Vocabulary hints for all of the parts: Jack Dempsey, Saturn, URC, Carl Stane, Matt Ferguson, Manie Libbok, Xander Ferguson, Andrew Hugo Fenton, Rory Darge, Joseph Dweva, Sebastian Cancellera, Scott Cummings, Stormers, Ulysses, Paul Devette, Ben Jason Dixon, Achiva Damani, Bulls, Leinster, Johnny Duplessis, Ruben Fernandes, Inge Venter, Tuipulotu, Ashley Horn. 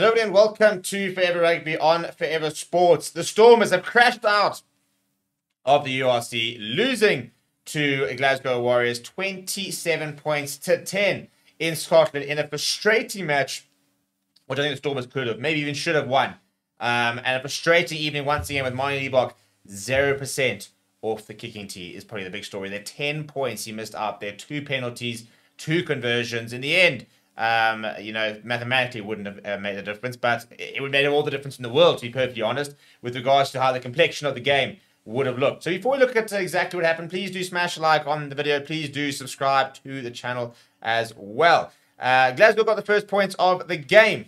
Hello and welcome to Forever Rugby on Forever Sports. The Stormers have crashed out of the URC, losing to Glasgow Warriors 27 points to 10 in Scotland in a frustrating match, which I think the Stormers could have, maybe even should have won. And a frustrating evening once again with Manie Libbok, 0% off the kicking tee is probably the big story. There are 10 points he missed out there, 2 penalties, 2 conversions. In the end, you know, mathematically wouldn't have made a difference, but it would have made all the difference in the world, to be perfectly honest, with regards to how the complexion of the game would have looked. So before we look at exactly what happened, please do smash a like on the video. Please do subscribe to the channel as well. Glasgow got the first points of the game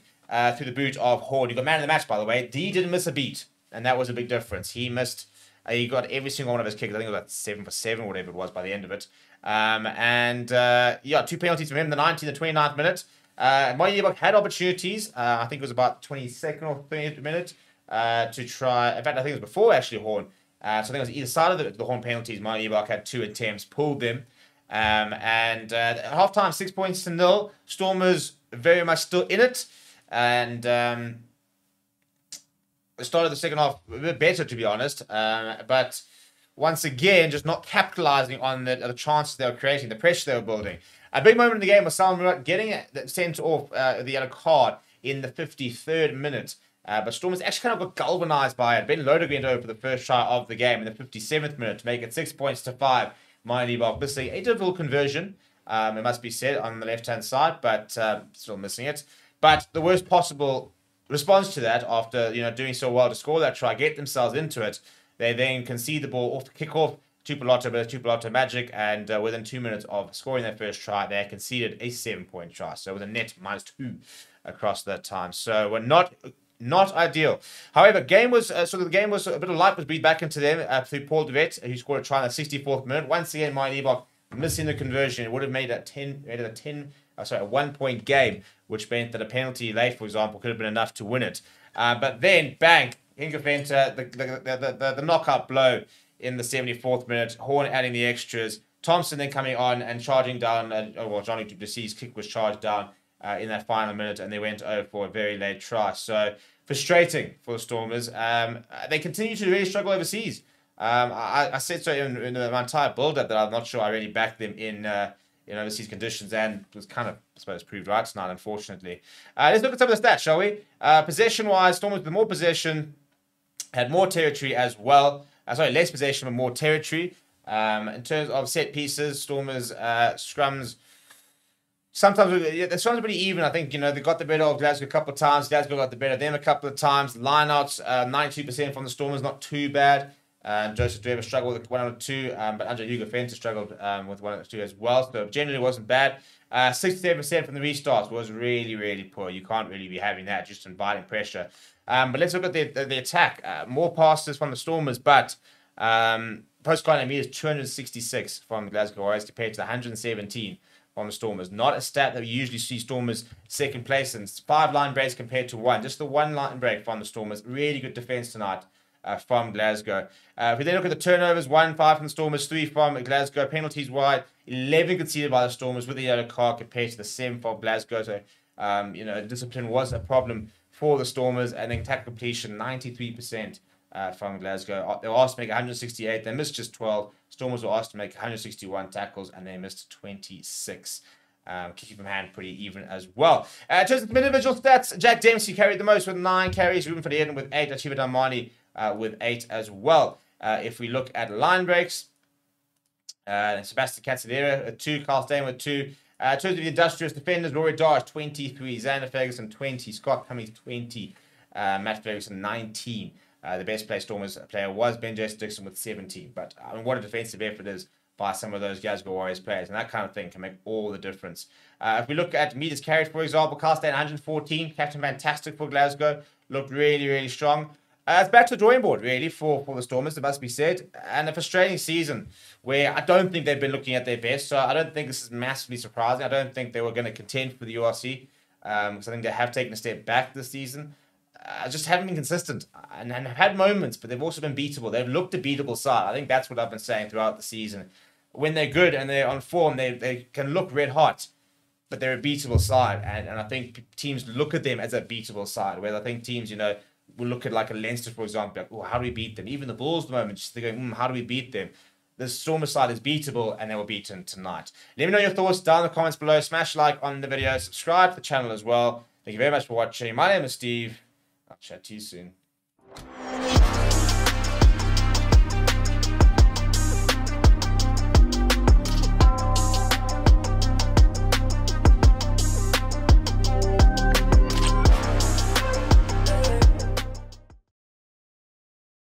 through the boot of Horn. You got man of the match, by the way. D didn't miss a beat, and that was a big difference. He missed, he got every single one of his kicks. I think it was like 7 for 7 or whatever it was by the end of it. Yeah, 2 penalties from him, the 19th and 29th minute. Manie Libbok had opportunities, I think it was about 22nd or 30th minute, to try, in fact, I think it was before Ashley Horn, so I think it was either side of the Horn penalties. Manie Libbok had 2 attempts, pulled them, at half-time, 6 points to nil, Stormers very much still in it, and, the start of the second half, a bit better, to be honest, but once again, just not capitalizing on the chances they were creating, the pressure they were building. A big moment in the game was Salmaan getting sent off the yellow card in the 53rd minute. But Stormers actually kind of got galvanized by it. Ben Lodewyk went over for the first try of the game in the 57th minute to make it 6 points to 5. Manie Libbok missing a difficult conversion, it must be said, on the left-hand side, but still missing it. But the worst possible response to that, after doing so well to score that try, get themselves into it, they then concede the ball off the kickoff. Tuipulotu, but it's Tuipulotu magic, and within 2 minutes of scoring their first try, they conceded a 7-point try. So with a net -2 across that time. So we're not ideal. However, a bit of life was breathed back into them through Paul Devette, who scored a try in the 64th minute. Once again, Manie Libbok missing the conversion. It would have made it a 1-point game, which meant that a penalty late, for example, could have been enough to win it. But then, bang. Inge Venter, the knockout blow in the 74th minute. Horn adding the extras. Thompson then coming on and charging down. Well, Johnny Duplessis' kick was charged down in that final minute, and they went over for a very late try. So frustrating for the Stormers. They continue to really struggle overseas. I said so in my entire build-up that I'm not sure I really backed them in overseas conditions, and was kind of, I suppose, proved right tonight, unfortunately. Let's look at some of the stats, shall we? Possession-wise, Stormers with more possession, had more territory as well. Less possession but more territory. In terms of set pieces, Stormers, scrums, the scrums are pretty even. I think, they got the better of Glasgow a couple of times. Glasgow got the better of them a couple of times. Lineouts, 92% from the Stormers, not too bad. Joseph Dweva struggled with 1 or 2, but Andrew Hugo Fenton struggled with 1 or 2 as well. So generally it wasn't bad. 67% from the restarts was really, really poor. You can't really be having that, just inviting pressure. But let's look at the attack. More passes from the Stormers, but post contact meters 266 from the Glasgow Warriors compared to the 117 from the Stormers. Not a stat that we usually see Stormers second place in. 5 line breaks compared to 1. Just the 1 line break from the Stormers. Really good defense tonight from Glasgow. If we then look at the turnovers, 1-5 from the Stormers, 3 from Glasgow. Penalties wide, 11 conceded by the Stormers with the yellow card compared to the 7 for Glasgow. So, discipline was a problem for the Stormers, and then tackle completion 93% from Glasgow. They were asked to make 168, they missed just 12. Stormers were asked to make 161 tackles, and they missed 26. Kicking from hand pretty even as well. In terms of individual stats, Jack Dempsey carried the most with 9 carries, Ruben Fernandes with 8, Achiva Damani with 8 as well. If we look at line breaks, Sebastian Cancellera with 2, Carl Stane with 2. In terms of the industrious defenders, Rory Darge, 23. Xander Ferguson, 20. Scott Cummings, 20. Matt Ferguson, 19. The best placed Stormers player was Ben Jason Dixon with 17. But I mean, what a defensive effort is by some of those Glasgow Warriors players. And that kind of thing can make all the difference. If we look at meters carried, for example, Carl Stane, 114. Captain Fantastic for Glasgow. Looked really, really strong. It's back to the drawing board, really, for the Stormers, it must be said. And a frustrating season where I don't think they've been looking at their best. So I don't think this is massively surprising. I don't think they were going to contend for the URC. Because I think they have taken a step back this season. Just haven't been consistent. And have had moments, but they've also been beatable. They've looked a beatable side. I think that's what I've been saying throughout the season. When they're good and they're on form, they can look red hot. but they're a beatable side. And I think teams look at them as a beatable side, whereas I think teams, you know, will look at like a Leinster, for example, like, oh, how do we beat them? Even the Bulls at the moment, just thinking, how do we beat them? The Stormers side is beatable, and they were beaten tonight. Let me know your thoughts down in the comments below. Smash like on the video. Subscribe to the channel as well. Thank you very much for watching. My name is Steve. I'll chat to you soon.